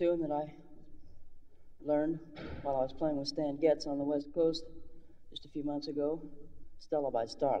tune that I learned while I was playing with Stan Getz on the West Coast just a few months ago, Stella by Starlight.